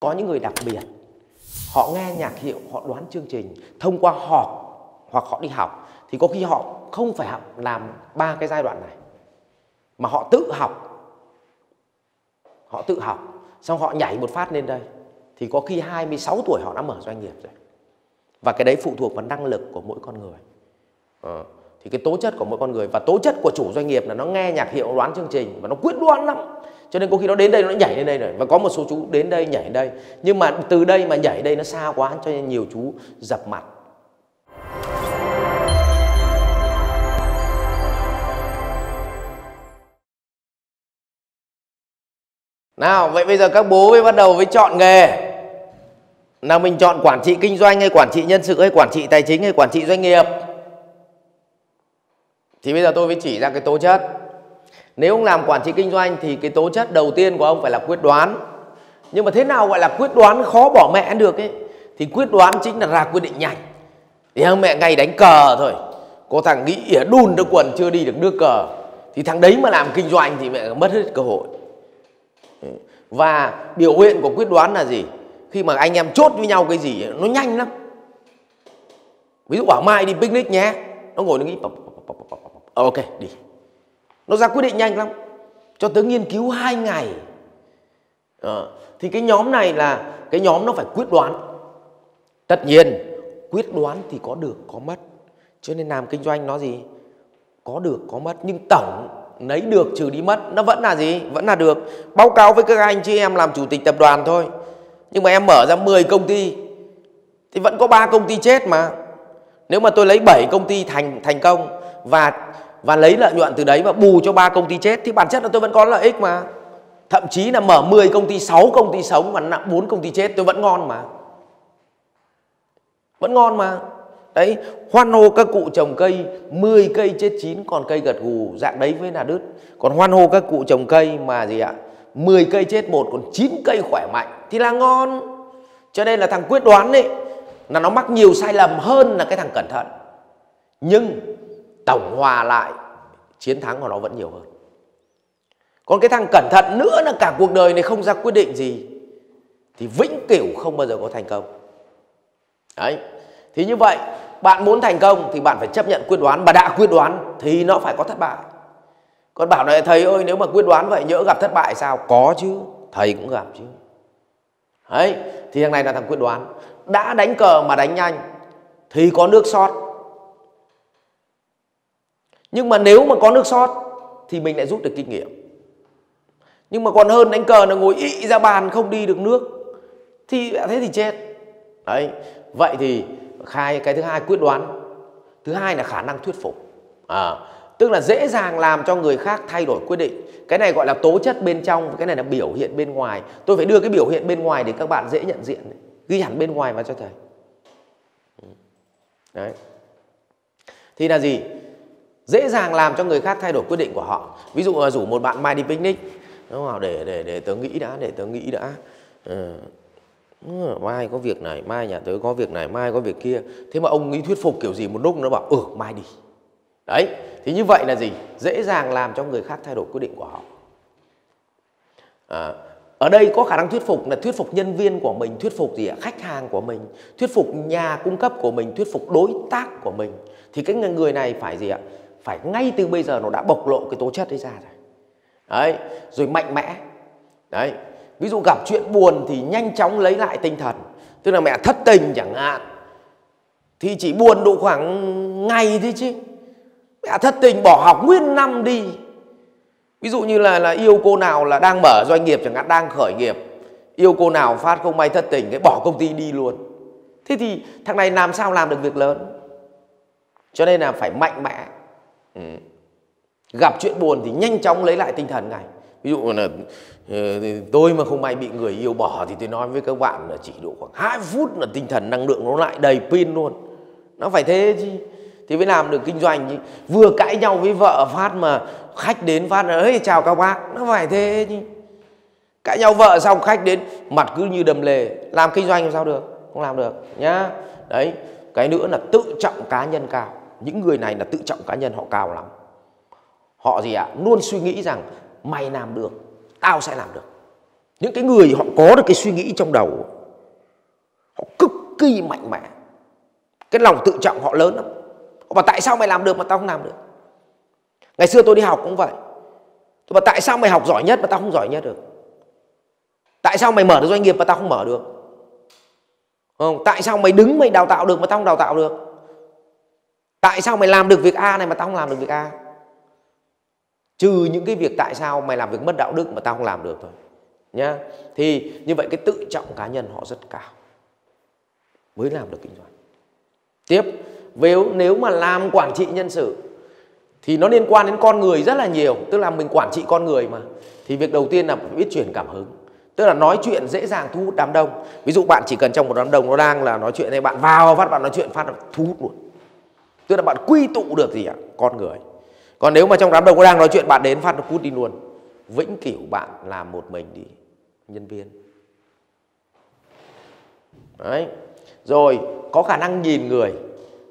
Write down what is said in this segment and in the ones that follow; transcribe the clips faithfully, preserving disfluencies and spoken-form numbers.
Có những người đặc biệt, họ nghe nhạc hiệu, họ đoán chương trình thông qua họp hoặc họ đi học. Thì có khi họ không phải học làm ba cái giai đoạn này, mà họ tự học. Họ tự học, xong họ nhảy một phát lên đây. Thì có khi hai mươi sáu tuổi họ đã mở doanh nghiệp rồi. Và cái đấy phụ thuộc vào năng lực của mỗi con người. Ờ. Thì cái tố chất của mỗi con người và tố chất của chủ doanh nghiệp là nó nghe nhạc hiệu, đoán chương trình và nó quyết đoán lắm. Cho nên có khi nó đến đây nó nhảy lên đây rồi. Và có một số chú đến đây nhảy đây, nhưng mà từ đây mà nhảy đây nó xa quá, cho nên nhiều chú dập mặt. Nào, vậy bây giờ các bố mới bắt đầu với chọn nghề. Nào, mình chọn quản trị kinh doanh hay quản trị nhân sự hay quản trị tài chính hay quản trị doanh nghiệp. Thì bây giờ tôi mới chỉ ra cái tố chất. Nếu ông làm quản trị kinh doanh thì cái tố chất đầu tiên của ông phải là quyết đoán. Nhưng mà thế nào gọi là quyết đoán khó bỏ mẹ được ấy? Thì quyết đoán chính là ra quyết định nhanh. Thì ông mẹ ngay đánh cờ thôi. Có thằng nghĩ ỉa đùn được quần chưa đi được nước cờ. Thì thằng đấy mà làm kinh doanh thì mẹ mất hết cơ hội. Và biểu hiện của quyết đoán là gì? Khi mà anh em chốt với nhau cái gì nó nhanh lắm. Ví dụ bảo mai đi picnic nhé, nó ngồi nó nghĩ ok đi, nó ra quyết định nhanh lắm, cho tới nghiên cứu hai ngày. À, thì cái nhóm này là cái nhóm nó phải quyết đoán. Tất nhiên quyết đoán thì có được có mất, cho nên làm kinh doanh nó gì có được có mất, nhưng tổng lấy được trừ đi mất nó vẫn là gì? Vẫn là được. Báo cáo với các anh chị em làm chủ tịch tập đoàn thôi, nhưng mà em mở ra mười công ty thì vẫn có ba công ty chết mà. Nếu mà tôi lấy bảy công ty thành thành công và và lấy lợi nhuận từ đấy và bù cho ba công ty chết thì bản chất là tôi vẫn có lợi ích mà. Thậm chí là mở mười công ty, sáu công ty sống và bốn công ty chết tôi vẫn ngon mà. Vẫn ngon mà. Đấy, hoan hô các cụ trồng cây, mười cây chết chín còn cây gật gù, dạng đấy mới là đứt. Còn hoan hô các cụ trồng cây mà gì ạ? mười cây chết một còn chín cây khỏe mạnh thì là ngon. Cho nên là thằng quyết đoán ấy là nó mắc nhiều sai lầm hơn là cái thằng cẩn thận. Nhưng tổng hòa lại chiến thắng của nó vẫn nhiều hơn. Còn cái thằng cẩn thận nữa là cả cuộc đời này không ra quyết định gì thì vĩnh cửu không bao giờ có thành công. Đấy. Thì như vậy bạn muốn thành công thì bạn phải chấp nhận quyết đoán. Và đã quyết đoán thì nó phải có thất bại. Còn bảo này thầy ơi, nếu mà quyết đoán vậy nhỡ gặp thất bại sao? Có chứ, thầy cũng gặp chứ. Đấy. Thì thằng này là thằng quyết đoán. Đã đánh cờ mà đánh nhanh thì có nước sót. Nhưng mà nếu mà có nước sót thì mình lại rút được kinh nghiệm. Nhưng mà còn hơn đánh cờ là ngồi ị ra bàn không đi được nước thì thế thì chết. Đấy. Vậy thì khai cái thứ hai quyết đoán, thứ hai là khả năng thuyết phục. À, tức là dễ dàng làm cho người khác thay đổi quyết định. Cái này gọi là tố chất bên trong, cái này là biểu hiện bên ngoài. Tôi phải đưa cái biểu hiện bên ngoài để các bạn dễ nhận diện. Ghi hẳn bên ngoài vào cho thầy. Đấy. Thì là gì? Dễ dàng làm cho người khác thay đổi quyết định của họ. Ví dụ là rủ một bạn mai đi picnic, đúng không? Để để để tớ nghĩ đã, để tớ nghĩ đã. Ừ. Mai có việc này, mai nhà tớ có việc này, mai có việc kia. Thế mà ông ấy thuyết phục kiểu gì một lúc nó bảo ừ mai đi. Đấy, thì như vậy là gì? Dễ dàng làm cho người khác thay đổi quyết định của họ. À, ở đây có khả năng thuyết phục là thuyết phục nhân viên của mình, thuyết phục gì ạ? Khách hàng của mình, thuyết phục nhà cung cấp của mình, thuyết phục đối tác của mình. Thì cái người này phải gì ạ? Phải ngay từ bây giờ nó đã bộc lộ cái tố chất ấy ra rồi. Đấy, rồi mạnh mẽ. Đấy. Ví dụ gặp chuyện buồn thì nhanh chóng lấy lại tinh thần. Tức là mẹ thất tình chẳng hạn thì chỉ buồn độ khoảng ngày thế chứ. Mẹ thất tình bỏ học nguyên năm đi. Ví dụ như là, là yêu cô nào là đang mở doanh nghiệp chẳng hạn, đang khởi nghiệp. Yêu cô nào phát không may thất tình cái bỏ công ty đi luôn. Thế thì thằng này làm sao làm được việc lớn. Cho nên là phải mạnh mẽ. Ừ. Gặp chuyện buồn thì nhanh chóng lấy lại tinh thần này. Ví dụ là tôi mà không may bị người yêu bỏ thì tôi nói với các bạn là chỉ độ khoảng hai phút là tinh thần năng lượng nó lại đầy pin luôn. Nó phải thế chứ. Thì mới làm được kinh doanh chứ. Vừa cãi nhau với vợ phát mà khách đến phát là ấy chào các bác. Nó phải thế chứ. Cãi nhau vợ xong khách đến mặt cứ như đầm lề. Làm kinh doanh làm sao được. Không làm được nhá. Đấy. Cái nữa là tự trọng cá nhân cao. Những người này là tự trọng cá nhân họ cao lắm. Họ gì ạ? À? Luôn suy nghĩ rằng mày làm được, tao sẽ làm được. Những cái người họ có được cái suy nghĩ trong đầu, họ cực kỳ mạnh mẽ, cái lòng tự trọng họ lớn lắm. Họ bảo tại sao mày làm được mà tao không làm được. Ngày xưa tôi đi học cũng vậy, tôi bảo tại sao mày học giỏi nhất mà tao không giỏi nhất được. Tại sao mày mở được doanh nghiệp mà tao không mở được, không? Tại sao mày đứng mày đào tạo được mà tao không đào tạo được. Tại sao mày làm được việc A này mà tao không làm được việc A. Trừ những cái việc tại sao mày làm việc mất đạo đức mà tao không làm được thôi nhá. Thì như vậy cái tự trọng cá nhân họ rất cao mới làm được kinh doanh. Tiếp, nếu, nếu mà làm quản trị nhân sự thì nó liên quan đến con người rất là nhiều. Tức là mình quản trị con người mà, thì việc đầu tiên là phải biết truyền cảm hứng. Tức là nói chuyện dễ dàng thu hút đám đông. Ví dụ bạn chỉ cần trong một đám đông nó đang là nói chuyện này, bạn vào phát bạn nói chuyện phát thu hút luôn. Tức là bạn quy tụ được gì ạ? Con người. Còn nếu mà trong đám đông nó đang nói chuyện bạn đến phát nó cút đi luôn. Vĩnh cửu bạn làm một mình đi nhân viên. Đấy. Rồi có khả năng nhìn người.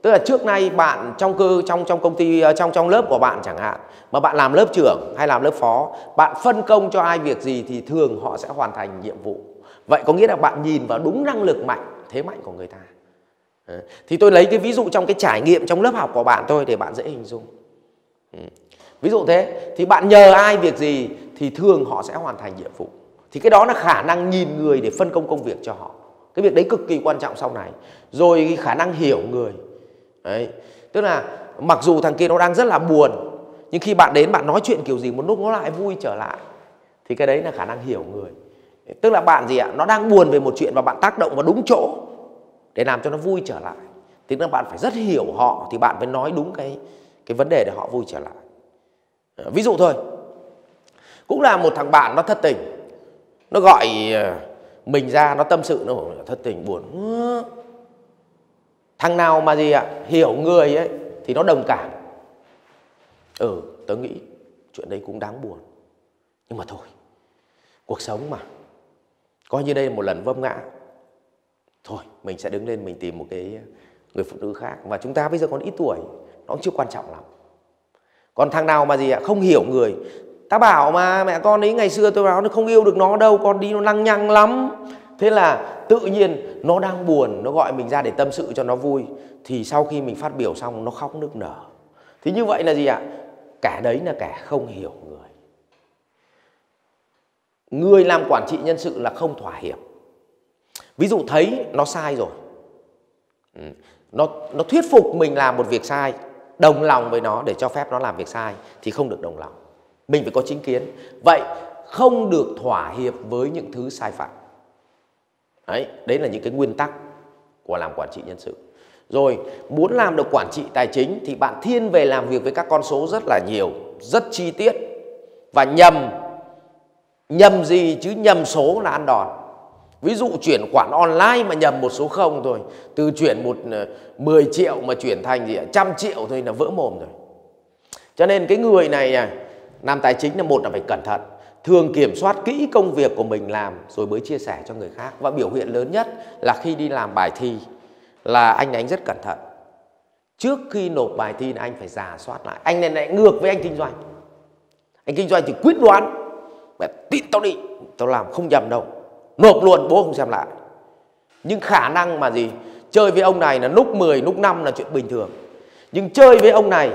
Tức là trước nay bạn trong cơ trong trong công ty trong trong lớp của bạn chẳng hạn, mà bạn làm lớp trưởng hay làm lớp phó, bạn phân công cho ai việc gì thì thường họ sẽ hoàn thành nhiệm vụ. Vậy có nghĩa là bạn nhìn vào đúng năng lực mạnh, thế mạnh của người ta. Đấy. Thì tôi lấy cái ví dụ trong cái trải nghiệm trong lớp học của bạn thôi để bạn dễ hình dung. Ừ. Ví dụ thế, thì bạn nhờ ai việc gì thì thường họ sẽ hoàn thành nhiệm vụ. Thì cái đó là khả năng nhìn người để phân công công việc cho họ. Cái việc đấy cực kỳ quan trọng sau này. Rồi cái khả năng hiểu người. Đấy. Tức là mặc dù thằng kia nó đang rất là buồn, nhưng khi bạn đến bạn nói chuyện kiểu gì một lúc nó lại vui trở lại. Thì cái đấy là khả năng hiểu người. Tức là bạn gì ạ? Nó đang buồn về một chuyện và bạn tác động vào đúng chỗ để làm cho nó vui trở lại. Tức là bạn phải rất hiểu họ thì bạn mới nói đúng cái, cái vấn đề để họ vui trở lại. Ví dụ thôi, cũng là một thằng bạn nó thất tình, nó gọi mình ra nó tâm sự, nó bảo thất tình buồn. Thằng nào mà gì ạ, hiểu người ấy thì nó đồng cảm. Ừ, tớ nghĩ chuyện đấy cũng đáng buồn, nhưng mà thôi, cuộc sống mà, coi như đây là một lần vấp ngã. Thôi, mình sẽ đứng lên mình tìm một cái người phụ nữ khác. Và chúng ta bây giờ còn ít tuổi, nó cũng chưa quan trọng lắm. Còn thằng nào mà gì ạ, không hiểu người. Ta bảo mà mẹ con ấy ngày xưa tôi bảo nó không yêu được nó đâu, con đi nó lăng nhăng lắm. Thế là tự nhiên nó đang buồn, nó gọi mình ra để tâm sự cho nó vui. Thì sau khi mình phát biểu xong nó khóc nức nở. Thì như vậy là gì ạ? Kẻ đấy là kẻ không hiểu người. Người làm quản trị nhân sự là không thỏa hiệp. Ví dụ thấy nó sai rồi, Nó, nó thuyết phục mình làm một việc sai, đồng lòng với nó để cho phép nó làm việc sai, thì không được đồng lòng. Mình phải có chính kiến. Vậy không được thỏa hiệp với những thứ sai phạm. Đấy, đấy là những cái nguyên tắc của làm quản trị nhân sự. Rồi, muốn làm được quản trị tài chính thì bạn thiên về làm việc với các con số rất là nhiều, rất chi tiết. Và nhầm, nhầm gì chứ nhầm số là ăn đòn. Ví dụ chuyển khoản online mà nhầm một số không thôi, từ chuyển một mười triệu mà chuyển thành gì trăm triệu thôi là vỡ mồm rồi. Cho nên cái người này làm tài chính là một là phải cẩn thận, thường kiểm soát kỹ công việc của mình làm rồi mới chia sẻ cho người khác. Và biểu hiện lớn nhất là khi đi làm bài thi là anh này anh rất cẩn thận. Trước khi nộp bài thi anh phải rà soát lại. Anh này lại ngược với anh kinh doanh. Anh kinh doanh thì quyết đoán, mẹ tin tao đi, tao làm không nhầm đâu, nộp luôn bố không xem lại. Nhưng khả năng mà gì chơi với ông này là lúc mười, lúc năm là chuyện bình thường. Nhưng chơi với ông này,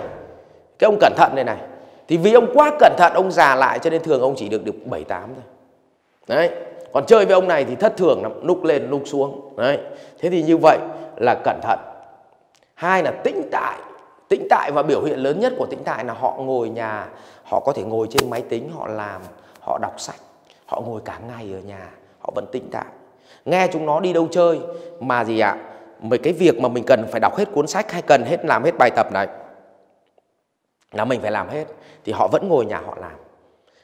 cái ông cẩn thận này này, thì vì ông quá cẩn thận, ông già lại cho nên thường ông chỉ được được bảy tám thôi. Đấy. Còn chơi với ông này thì thất thường lắm, lúc lên lúc xuống. Đấy. Thế thì như vậy là cẩn thận. Hai là tĩnh tại. Tĩnh tại và biểu hiện lớn nhất của tĩnh tại là họ ngồi nhà, họ có thể ngồi trên máy tính, họ làm, họ đọc sách, họ ngồi cả ngày ở nhà, họ vẫn tĩnh tại. Nghe chúng nó đi đâu chơi mà gì ạ? Mấy cái việc mà mình cần phải đọc hết cuốn sách hay cần hết làm hết bài tập này là mình phải làm hết, thì họ vẫn ngồi nhà họ làm.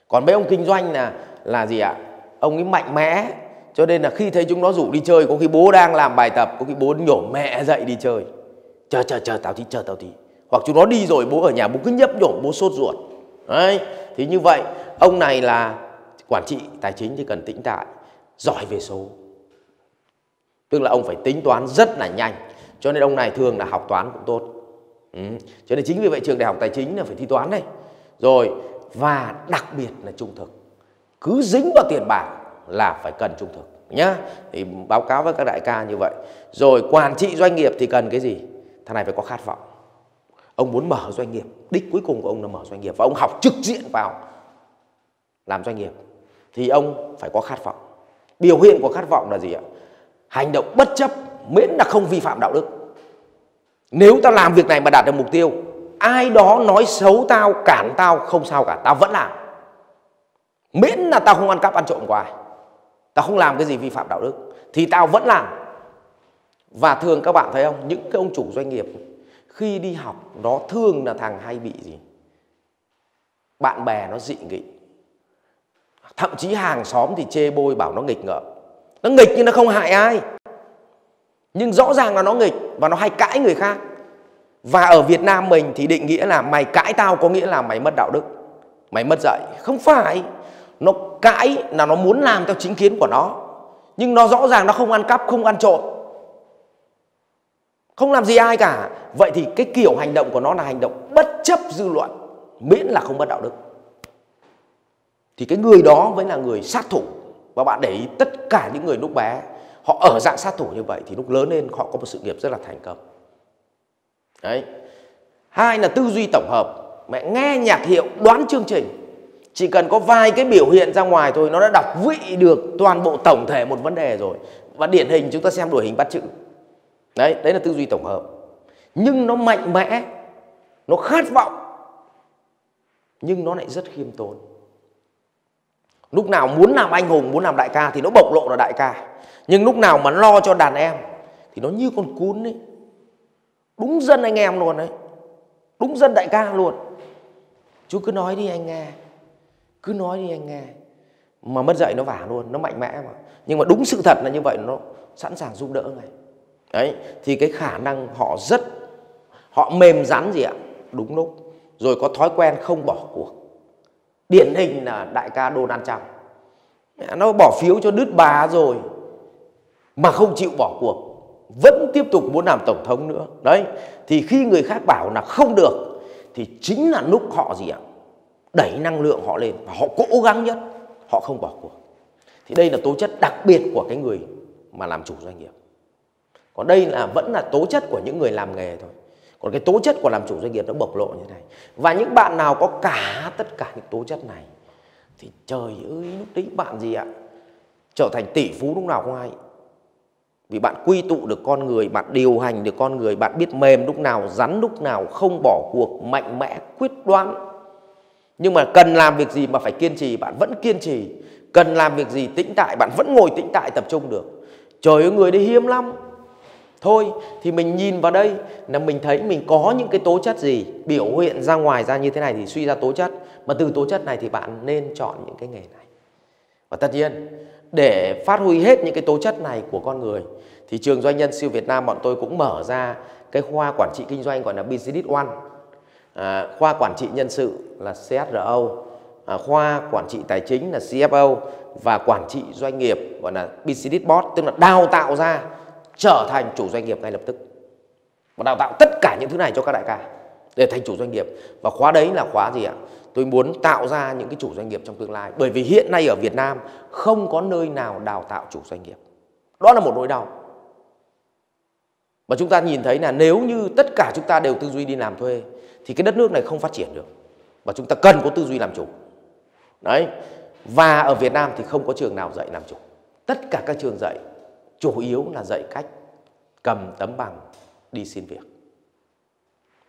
Còn mấy ông kinh doanh là là gì ạ? Ông ấy mạnh mẽ, cho nên là khi thấy chúng nó rủ đi chơi, có khi bố đang làm bài tập, có khi bố nhổ mẹ dậy đi chơi. Chờ chờ chờ tao tí, chờ tao tí. Hoặc chúng nó đi rồi bố ở nhà bố cứ nhấp nhổ, bố sốt ruột. Đấy, thì như vậy ông này là quản trị tài chính thì cần tĩnh tại, giỏi về số. Tức là ông phải tính toán rất là nhanh, cho nên ông này thường là học toán cũng tốt. Ừ. Cho nên chính vì vậy trường đại học tài chính là phải thi toán này. Rồi, và đặc biệt là trung thực. Cứ dính vào tiền bạc là phải cần trung thực nhá. Thì báo cáo với các đại ca như vậy. Rồi quản trị doanh nghiệp thì cần cái gì? Thằng này phải có khát vọng. Ông muốn mở doanh nghiệp, đích cuối cùng của ông là mở doanh nghiệp, và ông học trực diện vào làm doanh nghiệp, thì ông phải có khát vọng. Biểu hiện của khát vọng là gì ạ? Hành động bất chấp, miễn là không vi phạm đạo đức. Nếu tao làm việc này mà đạt được mục tiêu, ai đó nói xấu tao, cản tao, không sao cả, tao vẫn làm. Miễn là tao không ăn cắp ăn trộm của ai, tao không làm cái gì vi phạm đạo đức, thì tao vẫn làm. Và thường các bạn thấy không, những cái ông chủ doanh nghiệp khi đi học, nó thường là thằng hay bị gì? Bạn bè nó dị nghị, thậm chí hàng xóm thì chê bôi bảo nó nghịch ngợm. Nó nghịch nhưng nó không hại ai, nhưng rõ ràng là nó nghịch, và nó hay cãi người khác. Và ở Việt Nam mình thì định nghĩa là mày cãi tao có nghĩa là mày mất đạo đức, mày mất dạy. Không phải. Nó cãi là nó muốn làm theo chính kiến của nó, nhưng nó rõ ràng nó không ăn cắp, không ăn trộm, không làm gì ai cả. Vậy thì cái kiểu hành động của nó là hành động bất chấp dư luận, miễn là không mất đạo đức, thì cái người đó mới là người sát thủ. Và bạn để ý tất cả những người lúc bé họ ở dạng sát thủ như vậy, thì lúc lớn lên họ có một sự nghiệp rất là thành công. Đấy. Hai là tư duy tổng hợp. Mẹ nghe nhạc hiệu, đoán chương trình, chỉ cần có vài cái biểu hiện ra ngoài thôi, nó đã đọc vị được toàn bộ tổng thể một vấn đề rồi. Và điển hình chúng ta xem đuổi hình bắt chữ. Đấy, đấy là tư duy tổng hợp. Nhưng nó mạnh mẽ, nó khát vọng, nhưng nó lại rất khiêm tốn. Lúc nào muốn làm anh hùng, muốn làm đại ca thì nó bộc lộ là đại ca, nhưng lúc nào mà lo cho đàn em thì nó như con cún ấy. Đúng dân anh em luôn đấy, đúng dân đại ca luôn. Chú cứ nói đi anh nghe, cứ nói đi anh nghe. Mà mất dạy nó vả luôn, nó mạnh mẽ mà. Nhưng mà đúng sự thật là như vậy, nó sẵn sàng giúp đỡ ngay. Đấy, thì cái khả năng họ rất, họ mềm rắn gì ạ, đúng lúc. Rồi có thói quen không bỏ cuộc. Điển hình là đại ca Donald Trump. Nó bỏ phiếu cho đứt bà rồi mà không chịu bỏ cuộc, vẫn tiếp tục muốn làm tổng thống nữa. Đấy, thì khi người khác bảo là không được thì chính là lúc họ gì ạ, đẩy năng lượng họ lên và họ cố gắng nhất, họ không bỏ cuộc. Thì đây là tố chất đặc biệt của cái người mà làm chủ doanh nghiệp. Còn đây là vẫn là tố chất của những người làm nghề thôi. Còn cái tố chất của làm chủ doanh nghiệp nó bộc lộ như thế này. Và những bạn nào có cả tất cả những tố chất này thì trời ơi, lúc đấy bạn gì ạ, trở thành tỷ phú lúc nào không hay. Vì bạn quy tụ được con người, bạn điều hành được con người, bạn biết mềm lúc nào, rắn lúc nào, không bỏ cuộc, mạnh mẽ, quyết đoán. Nhưng mà cần làm việc gì mà phải kiên trì, bạn vẫn kiên trì. Cần làm việc gì tĩnh tại, bạn vẫn ngồi tĩnh tại tập trung được. Trời ơi, người đấy hiếm lắm. Thôi thì mình nhìn vào đây là mình thấy mình có những cái tố chất gì biểu hiện ra ngoài ra như thế này thì suy ra tố chất. Mà từ tố chất này thì bạn nên chọn những cái nghề này. Và tất nhiên để phát huy hết những cái tố chất này của con người thì trường Doanh nhân siêu Việt Nam bọn tôi cũng mở ra cái khoa quản trị kinh doanh gọi là Business One, à, khoa quản trị nhân sự là C S R O, à, khoa quản trị tài chính là C F O, và quản trị doanh nghiệp gọi là Business Board, tức là đào tạo ra trở thành chủ doanh nghiệp ngay lập tức. Và đào tạo tất cả những thứ này cho các đại ca để thành chủ doanh nghiệp. Và khóa đấy là khóa gì ạ? Tôi muốn tạo ra những cái chủ doanh nghiệp trong tương lai. Bởi vì hiện nay ở Việt Nam không có nơi nào đào tạo chủ doanh nghiệp. Đó là một nỗi đau. Và chúng ta nhìn thấy là nếu như tất cả chúng ta đều tư duy đi làm thuê thì cái đất nước này không phát triển được. Và chúng ta cần có tư duy làm chủ. Đấy. Và ở Việt Nam thì không có trường nào dạy làm chủ. Tất cả các trường dạy chủ yếu là dạy cách cầm tấm bằng đi xin việc.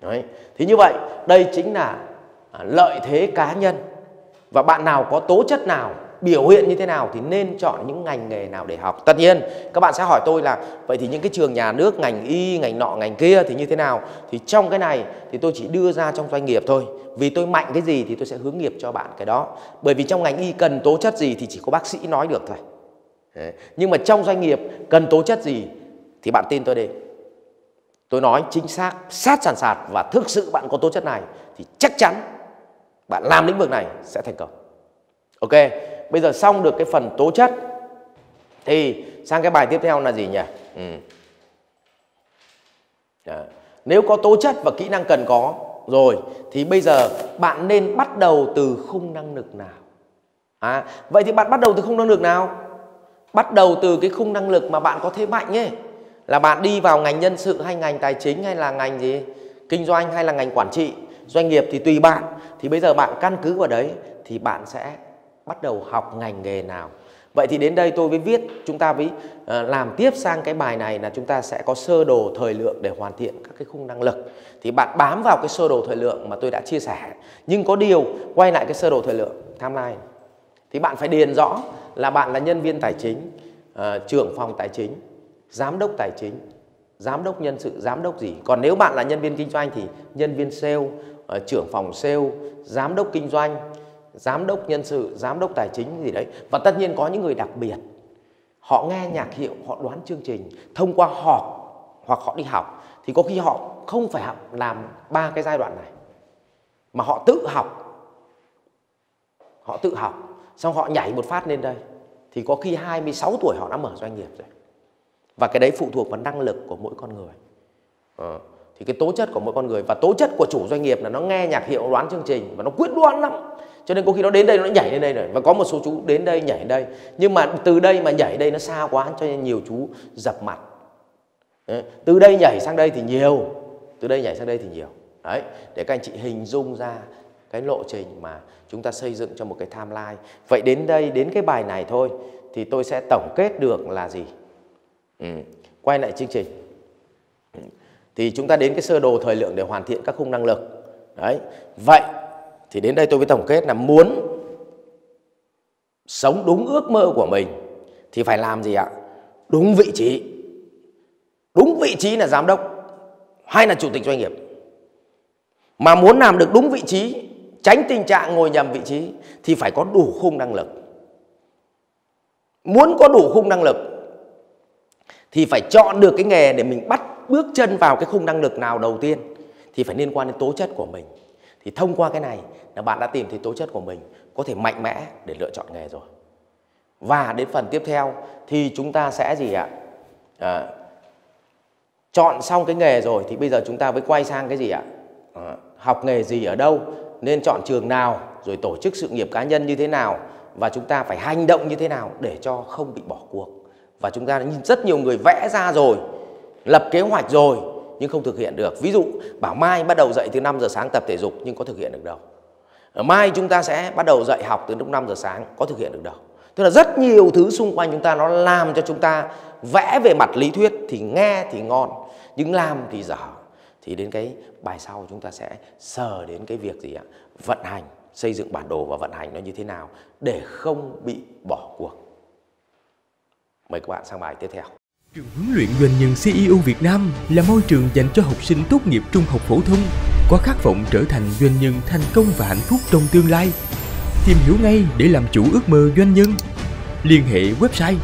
Đấy. Thì như vậy đây chính là lợi thế cá nhân. Và bạn nào có tố chất nào, biểu hiện như thế nào thì nên chọn những ngành nghề nào để học. Tất nhiên các bạn sẽ hỏi tôi là vậy thì những cái trường nhà nước, ngành y, ngành nọ, ngành kia thì như thế nào. Thì trong cái này thì tôi chỉ đưa ra trong doanh nghiệp thôi. Vì tôi mạnh cái gì thì tôi sẽ hướng nghiệp cho bạn cái đó. Bởi vì trong ngành y cần tố chất gì thì chỉ có bác sĩ nói được thôi. Đấy. Nhưng mà trong doanh nghiệp cần tố chất gì thì bạn tin tôi đi, tôi nói chính xác, sát sàn sạt. Và thực sự bạn có tố chất này thì chắc chắn bạn làm lĩnh vực này sẽ thành công. Ok, bây giờ xong được cái phần tố chất thì sang cái bài tiếp theo là gì nhỉ? Ừ. À, nếu có tố chất và kỹ năng cần có rồi thì bây giờ bạn nên bắt đầu từ khung năng lực nào? À, vậy thì bạn bắt đầu từ khung năng lực nào? Bắt đầu từ cái khung năng lực mà bạn có thế mạnh ấy, là bạn đi vào ngành nhân sự hay ngành tài chính hay là ngành gì kinh doanh hay là ngành quản trị doanh nghiệp thì tùy bạn. Thì bây giờ bạn căn cứ vào đấy thì bạn sẽ bắt đầu học ngành nghề nào. Vậy thì đến đây tôi mới viết, chúng ta mới làm tiếp sang cái bài này là chúng ta sẽ có sơ đồ thời lượng để hoàn thiện các cái khung năng lực. Thì bạn bám vào cái sơ đồ thời lượng mà tôi đã chia sẻ. Nhưng có điều, quay lại cái sơ đồ thời lượng timeline, thì bạn phải điền rõ là bạn là nhân viên tài chính, trưởng phòng tài chính, giám đốc tài chính, giám đốc nhân sự, giám đốc gì. Còn nếu bạn là nhân viên kinh doanh thì nhân viên sale, trưởng phòng sale, giám đốc kinh doanh, giám đốc nhân sự, giám đốc tài chính gì đấy. Và tất nhiên có những người đặc biệt, họ nghe nhạc hiệu, họ đoán chương trình thông qua họp hoặc họ đi học. Thì có khi họ không phải học làm ba cái giai đoạn này mà họ tự học. Họ tự học xong họ nhảy một phát lên đây, thì có khi hai mươi sáu tuổi họ đã mở doanh nghiệp rồi. Và cái đấy phụ thuộc vào năng lực của mỗi con người. Ờ. Thì cái tố chất của mỗi con người và tố chất của chủ doanh nghiệp là nó nghe nhạc hiệu, đoán chương trình và nó quyết đoán lắm. Cho nên có khi nó đến đây nó nhảy lên đây rồi. Và có một số chú đến đây nhảy đây, nhưng mà từ đây mà nhảy đây nó xa quá, cho nên nhiều chú dập mặt. Đấy. Từ đây nhảy sang đây thì nhiều, từ đây nhảy sang đây thì nhiều. Đấy, để các anh chị hình dung ra cái lộ trình mà chúng ta xây dựng cho một cái timeline. Vậy đến đây, đến cái bài này thôi thì tôi sẽ tổng kết được là gì? Ừ. Quay lại chương trình. Thì chúng ta đến cái sơ đồ thời lượng để hoàn thiện các khung năng lực. Đấy. Vậy thì đến đây tôi mới tổng kết là muốn sống đúng ước mơ của mình thì phải làm gì ạ? Đúng vị trí. Đúng vị trí là giám đốc hay là chủ tịch doanh nghiệp. Mà muốn làm được đúng vị trí, tránh tình trạng ngồi nhầm vị trí, thì phải có đủ khung năng lực. Muốn có đủ khung năng lực thì phải chọn được cái nghề để mình bắt bước chân vào cái khung năng lực nào đầu tiên, thì phải liên quan đến tố chất của mình. Thì thông qua cái này là bạn đã tìm thấy tố chất của mình, có thể mạnh mẽ để lựa chọn nghề rồi. Và đến phần tiếp theo thì chúng ta sẽ gì ạ? À, chọn xong cái nghề rồi thì bây giờ chúng ta mới quay sang cái gì ạ? À, học nghề gì ở đâu, nên chọn trường nào, rồi tổ chức sự nghiệp cá nhân như thế nào, và chúng ta phải hành động như thế nào để cho không bị bỏ cuộc. Và chúng ta rất nhiều người vẽ ra rồi, lập kế hoạch rồi nhưng không thực hiện được. Ví dụ bảo mai bắt đầu dậy từ năm giờ sáng tập thể dục nhưng có thực hiện được đâu. Ở mai chúng ta sẽ bắt đầu dậy học từ lúc năm giờ sáng, có thực hiện được đâu. Tức là rất nhiều thứ xung quanh chúng ta nó làm cho chúng ta vẽ về mặt lý thuyết thì nghe thì ngon, nhưng làm thì dở. Thì đến cái bài sau chúng ta sẽ sờ đến cái việc gì ạ? Vận hành, xây dựng bản đồ và vận hành nó như thế nào để không bị bỏ cuộc. Mời các bạn sang bài tiếp theo. Trường huấn luyện doanh nhân xê e ô Việt Nam là môi trường dành cho học sinh tốt nghiệp trung học phổ thông có khát vọng trở thành doanh nhân thành công và hạnh phúc trong tương lai. Tìm hiểu ngay để làm chủ ước mơ doanh nhân. Liên hệ website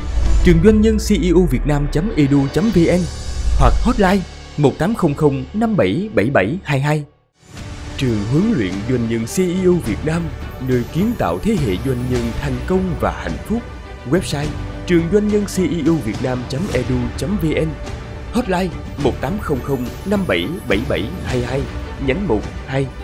trường doanh nhân xê e ô việt nam chấm e d u chấm v n hoặc hotline một tám không không năm bảy bảy bảy hai hai. Trường huấn luyện doanh nhân xê e ô Việt Nam, nơi kiến tạo thế hệ doanh nhân thành công và hạnh phúc. Website trường doanh nhân xê e ô việt nam chấm e d u chấm v n, hotline một tám không không năm bảy bảy bảy hai hai, nhánh một hai.